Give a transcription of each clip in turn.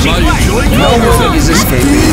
is escaping the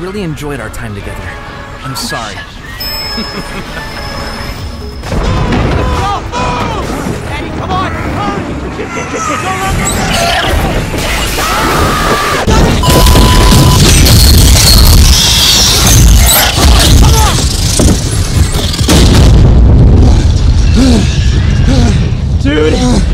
really enjoyed our time together. I'm sorry. Daddy, come on! Come on! Dude!